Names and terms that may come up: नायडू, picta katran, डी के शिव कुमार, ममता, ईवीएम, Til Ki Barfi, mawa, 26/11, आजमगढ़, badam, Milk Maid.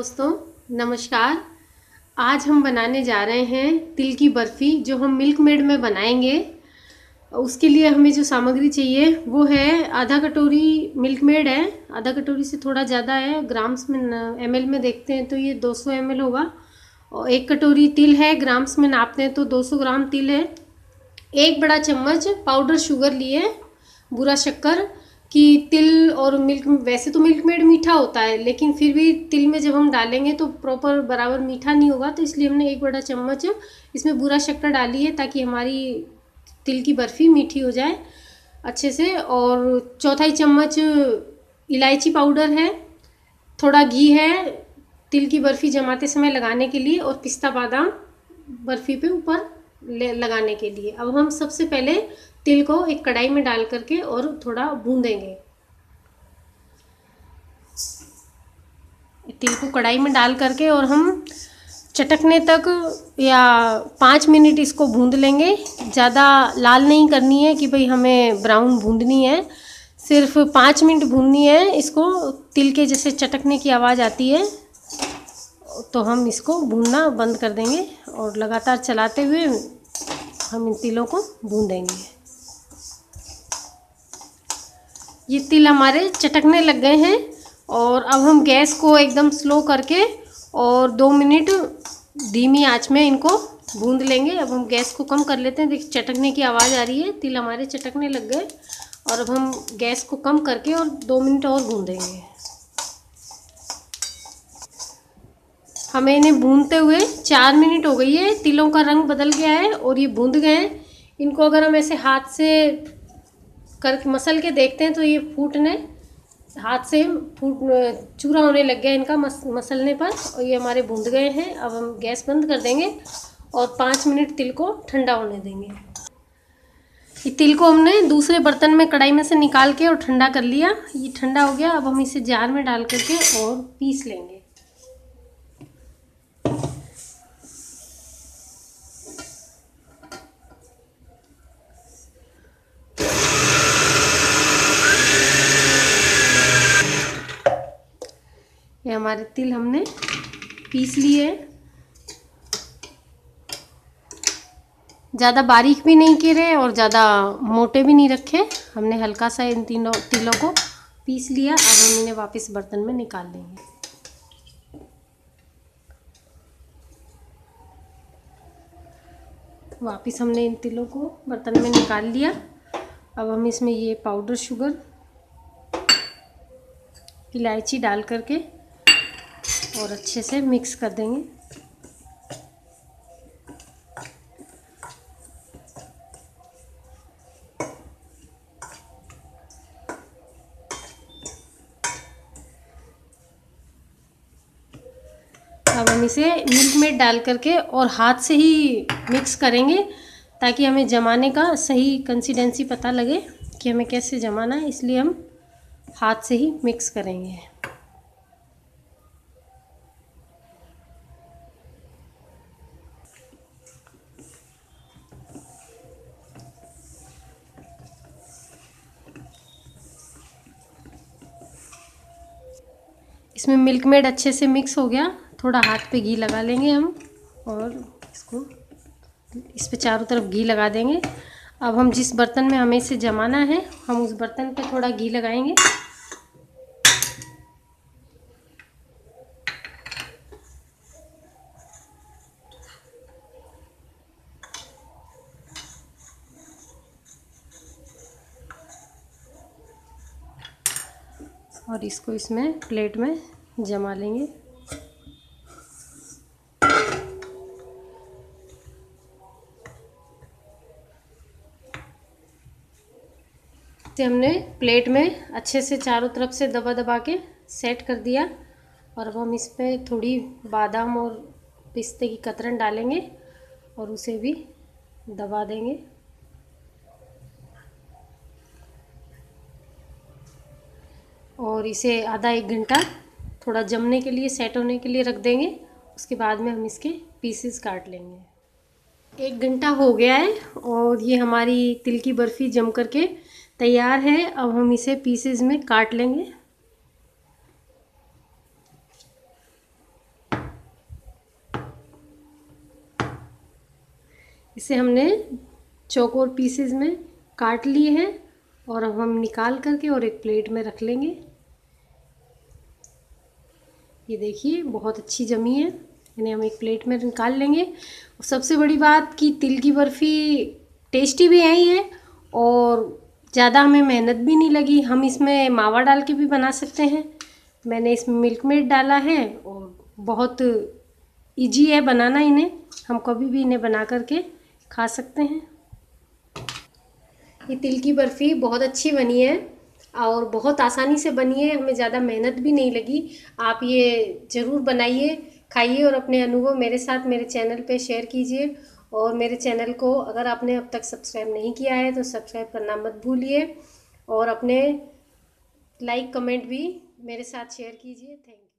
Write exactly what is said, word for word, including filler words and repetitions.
दोस्तों, नमस्कार। आज हम बनाने जा रहे हैं तिल की बर्फ़ी, जो हम मिल्क मेड में बनाएंगे। उसके लिए हमें जो सामग्री चाहिए वो है आधा कटोरी मिल्क मेड है, आधा कटोरी से थोड़ा ज़्यादा है। ग्राम्स में एम एल में देखते हैं तो ये दो सौ एम एल होगा। और एक कटोरी तिल है, ग्राम्स में नापते हैं तो दो सौ ग्राम तिल है। एक बड़ा चम्मच पाउडर शुगर लिए, बुरा शक्कर, कि तिल और मिल्क, वैसे तो मिल्क मेड मीठा होता है लेकिन फिर भी तिल में जब हम डालेंगे तो प्रॉपर बराबर मीठा नहीं होगा, तो इसलिए हमने एक बड़ा चम्मच इसमें बुरा शक्कर डाली है ताकि हमारी तिल की बर्फ़ी मीठी हो जाए अच्छे से। और चौथाई चम्मच इलायची पाउडर है, थोड़ा घी है तिल की बर्फ़ी जमाते समय लगाने के लिए, और पिस्ता बादाम बर्फ़ी पे ऊपर लगाने के लिए। अब हम सबसे पहले तिल को एक कढ़ाई में डाल करके और थोड़ा भूनेंगे। तिल को कढ़ाई में डाल करके और हम चटकने तक या पाँच मिनट इसको भून लेंगे। ज़्यादा लाल नहीं करनी है कि भाई हमें ब्राउन भूननी है, सिर्फ पाँच मिनट भूननी है इसको। तिल के जैसे चटकने की आवाज़ आती है तो हम इसको भूनना बंद कर देंगे और लगातार चलाते हुए हम इन तिलों को भून देंगे। ये तिल हमारे चटकने लग गए हैं और अब हम गैस को एकदम स्लो करके और दो मिनट धीमी आंच में इनको भून लेंगे। अब हम गैस को कम कर लेते हैं। देखिए चटकने की आवाज़ आ रही है, तिल हमारे चटकने लग गए। और अब हम गैस को कम करके और दो मिनट और भून देंगे। हमें इन्हें भूनते हुए चार मिनट हो गई है, तिलों का रंग बदल गया है और ये भून गए हैं। इनको अगर हम ऐसे हाथ से कर मसल के देखते हैं तो ये फूटने, हाथ से फूट चूरा होने लग गया इनका मस, मसलने पर, और ये हमारे भून गए हैं। अब हम गैस बंद कर देंगे और पाँच मिनट तिल को ठंडा होने देंगे। ये तिल को हमने दूसरे बर्तन में कढ़ाई में से निकाल के और ठंडा कर लिया। ये ठंडा हो गया। अब हम इसे जार में डाल करके और पीस लेंगे। ये हमारे तिल हमने पीस लिए, ज़्यादा बारीक भी नहीं किए और ज़्यादा मोटे भी नहीं रखे, हमने हल्का सा इन तीनों तिलों को पीस लिया। अब हम इन्हें वापस बर्तन में निकाल लेंगे। वापस हमने इन तिलों को बर्तन में निकाल लिया। अब हम इसमें ये पाउडर शुगर, इलायची डाल करके और अच्छे से मिक्स कर देंगे। अब हम इसे मिल्क मेड डाल करके और हाथ से ही मिक्स करेंगे ताकि हमें जमाने का सही कंसिस्टेंसी पता लगे कि हमें कैसे जमाना है, इसलिए हम हाथ से ही मिक्स करेंगे। इसमें मिल्क मेड अच्छे से मिक्स हो गया। थोड़ा हाथ पे घी लगा लेंगे हम और इसको इस पे चारों तरफ घी लगा देंगे। अब हम जिस बर्तन में हमें इसे जमाना है हम उस बर्तन पे थोड़ा घी लगाएंगे। और इसको इसमें प्लेट में जमा लेंगे। इसे हमने प्लेट में अच्छे से चारों तरफ से दबा दबा के सेट कर दिया। और अब हम इस पर थोड़ी बादाम और पिस्ते की कतरन डालेंगे और उसे भी दबा देंगे। और इसे आधा एक घंटा थोड़ा जमने के लिए, सेट होने के लिए रख देंगे। उसके बाद में हम इसके पीसेस काट लेंगे। एक घंटा हो गया है और ये हमारी तिल की बर्फ़ी जम करके तैयार है। अब हम इसे पीसेस में काट लेंगे। इसे हमने चौकोर पीसेज में काट लिए हैं और अब हम निकाल करके और एक प्लेट में रख लेंगे। ये देखिए बहुत अच्छी जमी है, इन्हें हम एक प्लेट में निकाल लेंगे। और सबसे बड़ी बात कि तिल की बर्फ़ी टेस्टी भी आई है और ज़्यादा हमें मेहनत भी नहीं लगी। हम इसमें मावा डाल के भी बना सकते हैं। मैंने इसमें मिल्क मेड डाला है और बहुत इजी है बनाना। इन्हें हम कभी भी इन्हें बना करके खा सकते हैं। ये तिल की बर्फ़ी बहुत अच्छी बनी है और बहुत आसानी से बनी है, हमें ज़्यादा मेहनत भी नहीं लगी। आप ये ज़रूर बनाइए, खाइए और अपने अनुभव मेरे साथ मेरे चैनल पे शेयर कीजिए। और मेरे चैनल को अगर आपने अब तक सब्सक्राइब नहीं किया है तो सब्सक्राइब करना मत भूलिए और अपने लाइक कमेंट भी मेरे साथ शेयर कीजिए। Thank you.